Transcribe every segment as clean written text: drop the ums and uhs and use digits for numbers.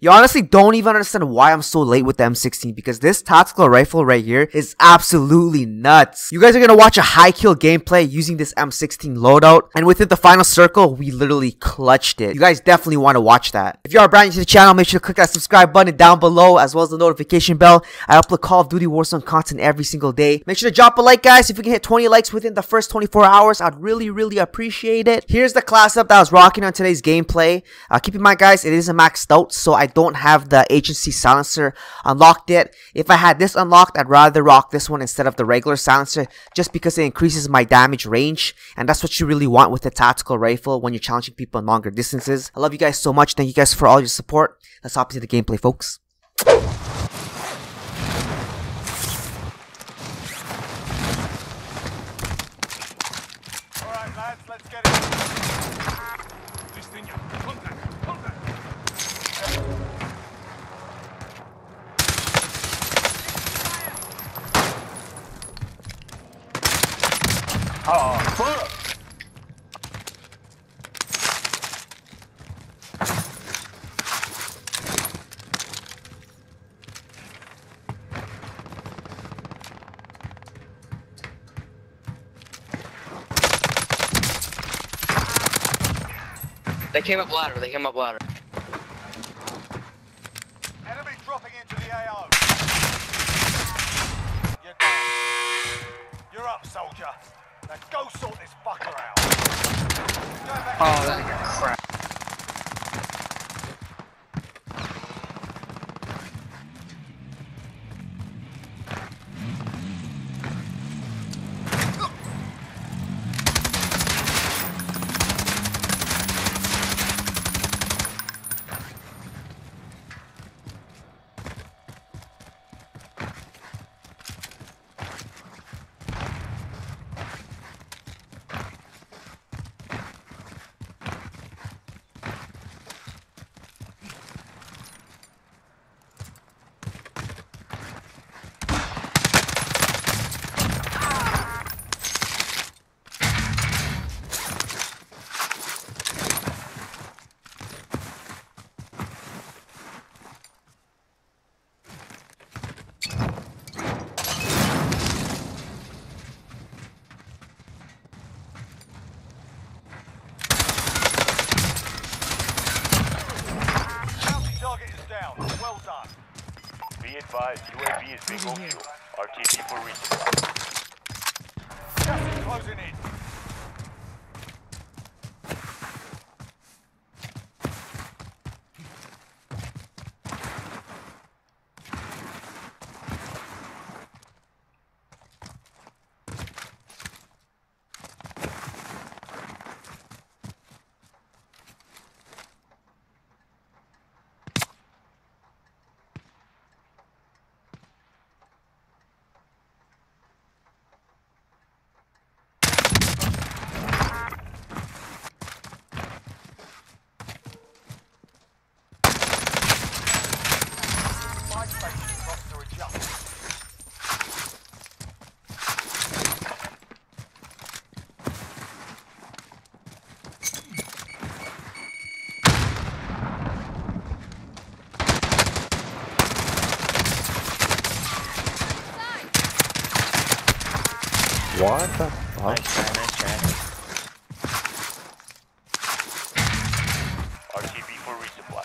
You honestly don't even understand why I'm so late with the M16, because this tactical rifle right here is absolutely nuts. You guys are gonna watch a high kill gameplay using this M16 loadout, and within the final circle, we literally clutched it. You guys definitely want to watch that. If you are brand new to the channel, make sure to click that subscribe button down below, as well as the notification bell. I upload Call of Duty Warzone content every single day. Make sure to drop a like, guys. If we can hit 20 likes within the first 24 hours, I'd really appreciate it. Here's the class up that I was rocking on today's gameplay. Keep in mind, guys, it is a maxed out, so I don't have the agency silencer unlocked yet. If I had this unlocked, I'd rather rock this one instead of the regular silencer, just because it increases my damage range, and that's what you really want with a tactical rifle when you're challenging people in longer distances. I love you guys so much. Thank you guys for all your support. Let's hop into the gameplay, folks. Alright, lads, let's get it. This thing up. Contact. Oh, fuck! They came up ladder, they came up ladder. Enemy dropping into the AO. You're up, soldier. Let's go sort this fucker out. Oh, that crap. UAV is being overshot. RTP for resupply. Gas is closing in. What the fuck? Nice try. RTP for resupply.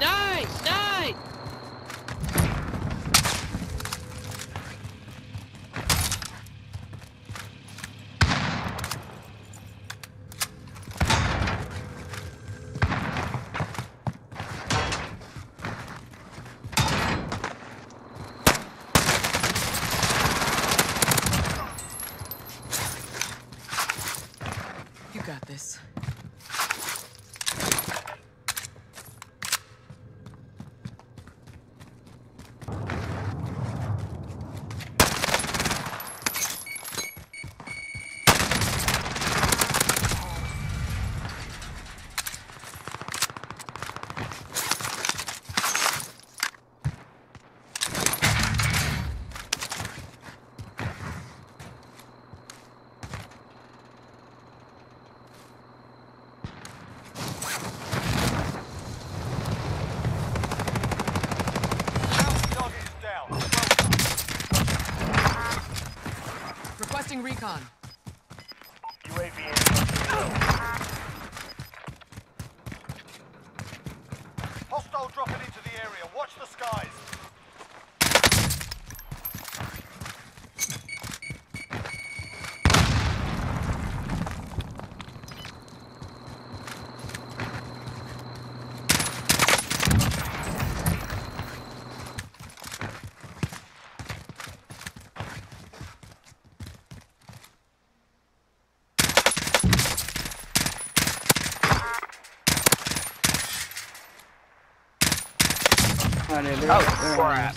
nice, nice. You got this. Recon. UAV in. Hostile dropping into the area. Watch the skies. Oh, crap.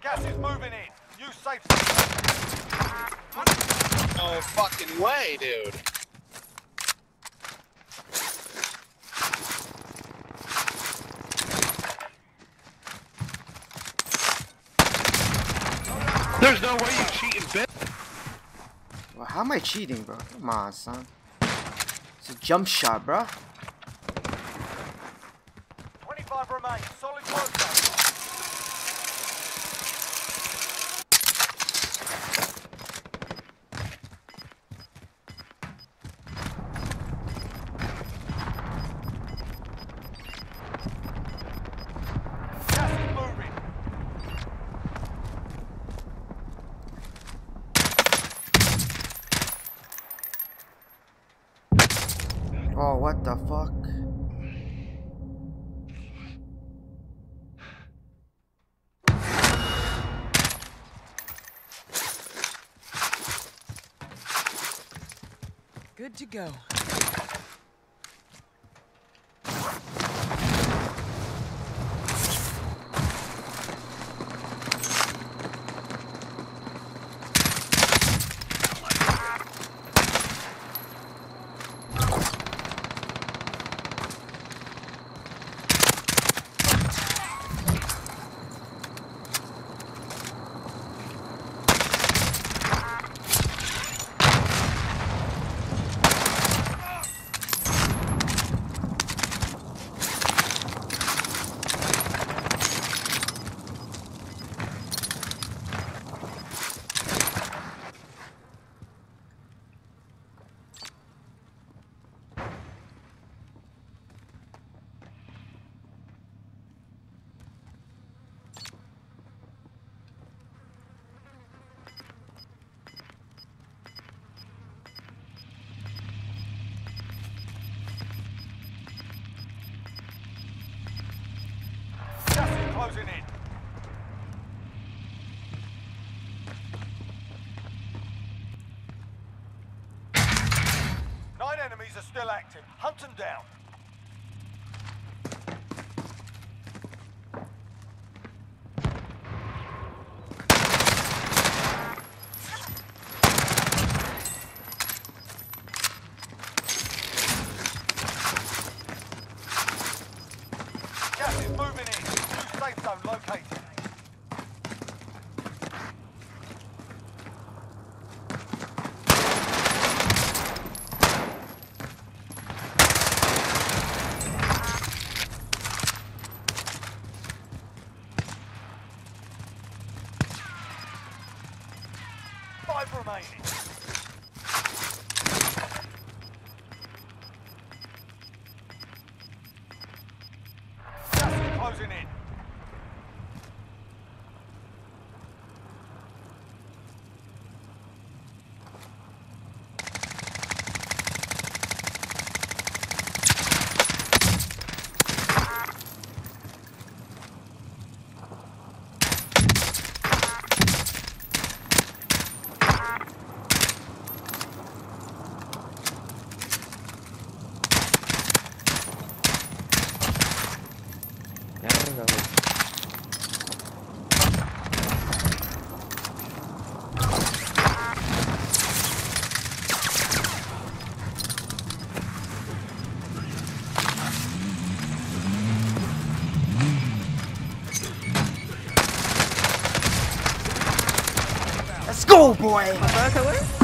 Gas is moving in. New safe zone. No fucking way, dude. There's no way you cheating, bitch. Well, how am I cheating, bro? Come on, son. It's a jump shot, bro. 25 remain. Solid work. Gas is moving. Oh, what the fuck? Good to go. Closing in. Nine enemies are still active. Hunt them down. Gas is moving in. Safe zone located. Let's go, boy!